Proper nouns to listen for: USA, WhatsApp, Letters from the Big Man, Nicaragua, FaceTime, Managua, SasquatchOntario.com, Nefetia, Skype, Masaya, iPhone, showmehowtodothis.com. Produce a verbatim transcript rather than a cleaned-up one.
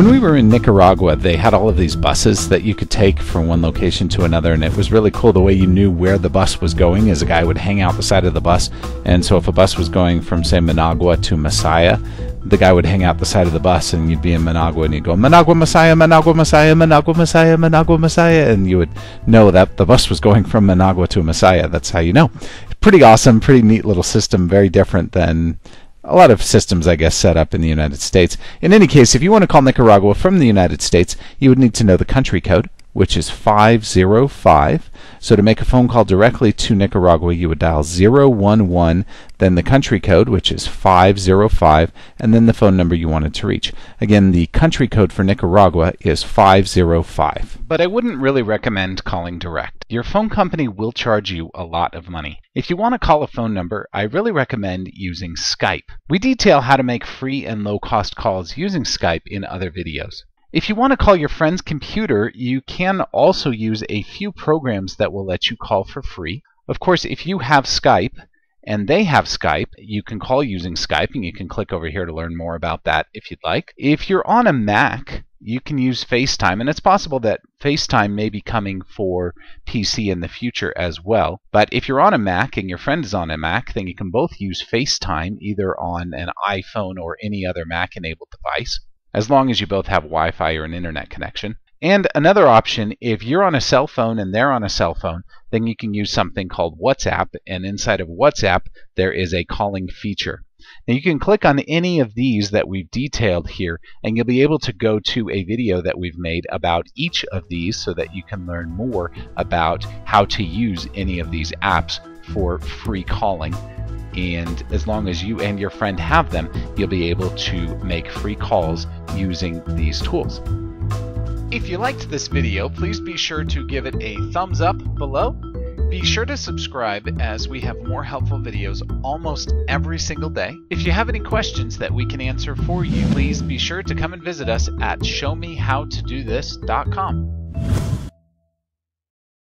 When we were in Nicaragua, they had all of these buses that you could take from one location to another, and it was really cool the way you knew where the bus was going, is a guy would hang out the side of the bus. And so if a bus was going from, say, Managua to Masaya, the guy would hang out the side of the bus, and you'd be in Managua, and you'd go, Managua, Masaya, Managua, Masaya, Managua, Masaya, Managua, Masaya, and you would know that the bus was going from Managua to Masaya. That's how you know. Pretty awesome, pretty neat little system, very different than a lot of systems, I guess, set up in the United States. In any case, if you want to call Nicaragua from the United States, you would need to know the country code, which is five zero five. So to make a phone call directly to Nicaragua, you would dial zero one one, then the country code, which is five zero five, and then the phone number you wanted to reach. Again, the country code for Nicaragua is five zero five. But I wouldn't really recommend calling direct. Your phone company will charge you a lot of money. If you want to call a phone number, I really recommend using Skype. We detail how to make free and low-cost calls using Skype in other videos. If you want to call your friend's computer, you can also use a few programs that will let you call for free. Of course, if you have Skype and they have Skype, you can call using Skype, and you can click over here to learn more about that if you'd like. If you're on a Mac, you can use FaceTime, and it's possible that FaceTime may be coming for P C in the future as well. But if you're on a Mac and your friend is on a Mac, then you can both use FaceTime either on an iPhone or any other Mac-enabled device, as long as you both have Wi-Fi or an internet connection. And another option, if you're on a cell phone and they're on a cell phone, then you can use something called WhatsApp, and inside of WhatsApp there is a calling feature. Now you can click on any of these that we've detailed here, and you'll be able to go to a video that we've made about each of these so that you can learn more about how to use any of these apps for free calling. And as long as you and your friend have them, you'll be able to make free calls using these tools. If you liked this video, please be sure to give it a thumbs up below. Be sure to subscribe, as we have more helpful videos almost every single day. If you have any questions that we can answer for you, please be sure to come and visit us at show me how to do this dot com.